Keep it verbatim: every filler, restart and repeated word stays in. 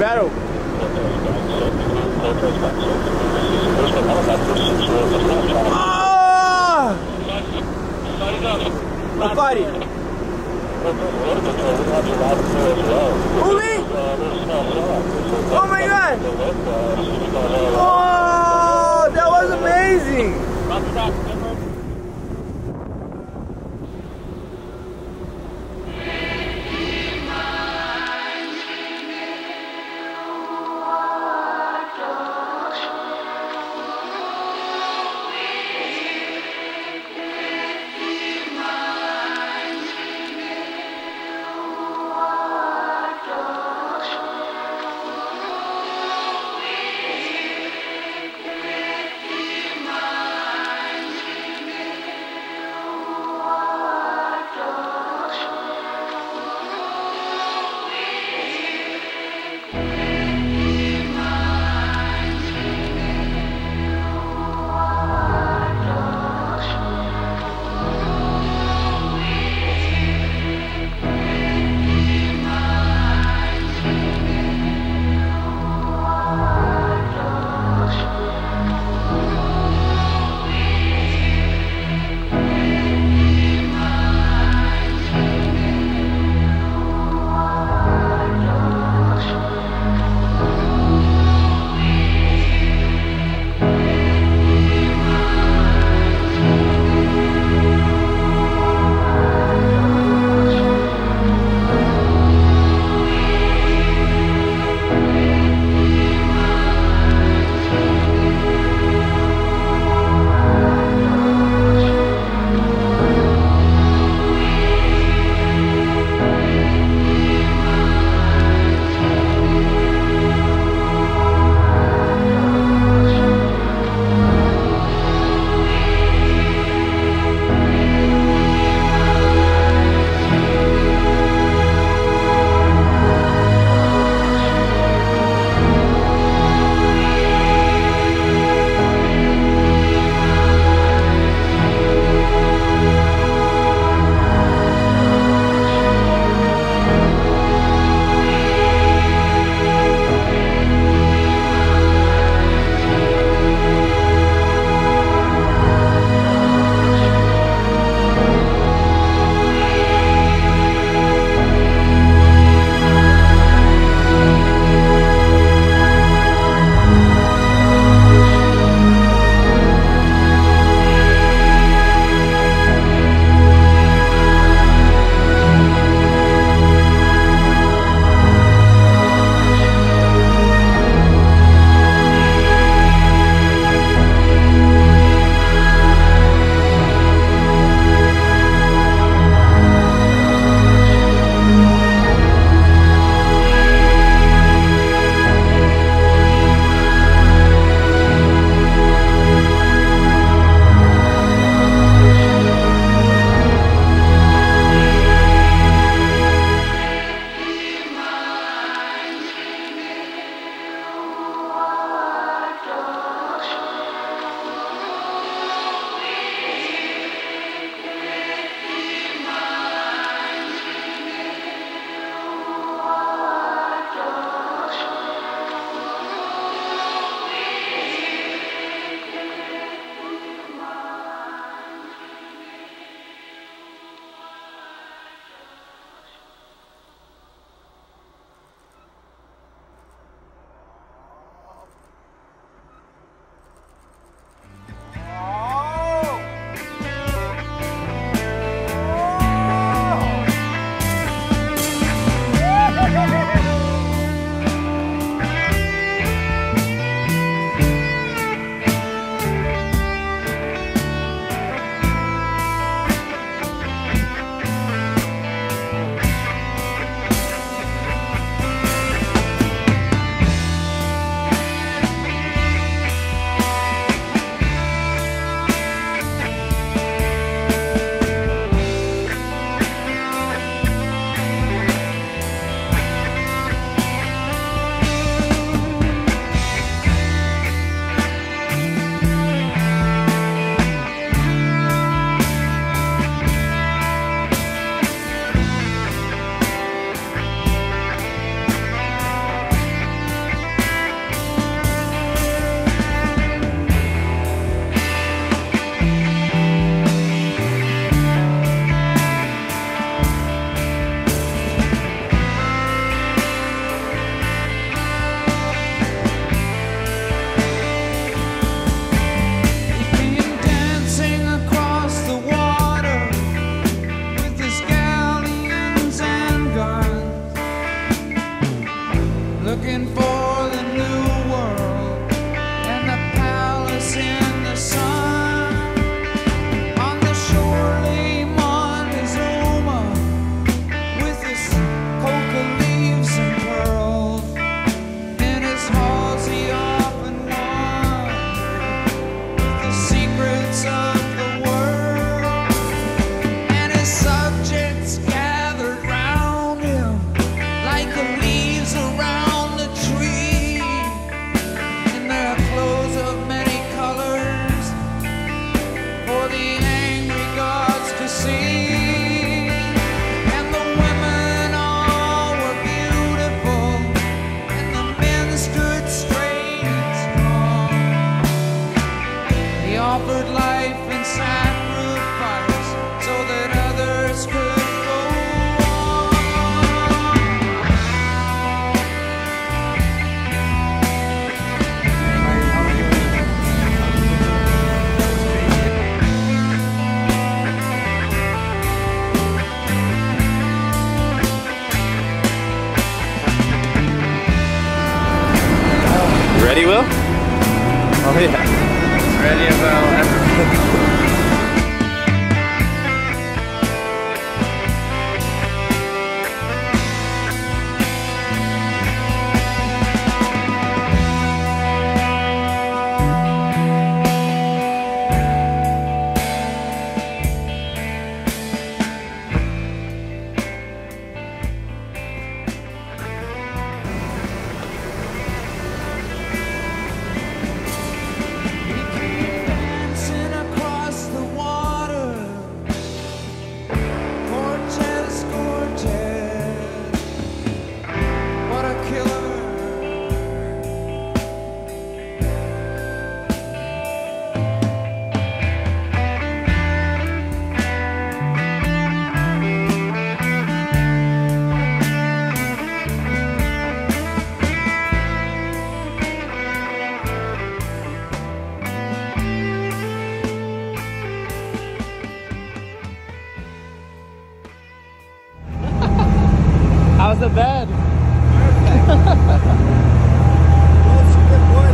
Battle. Ah! I'm fighting. Who, me? Oh my god! Oh, that was amazing! Offered life and sacrifice so that others could go on. Ready, Will? Oh yeah. Ready about everything. How's the bed? Perfect. Well, it's a good boy.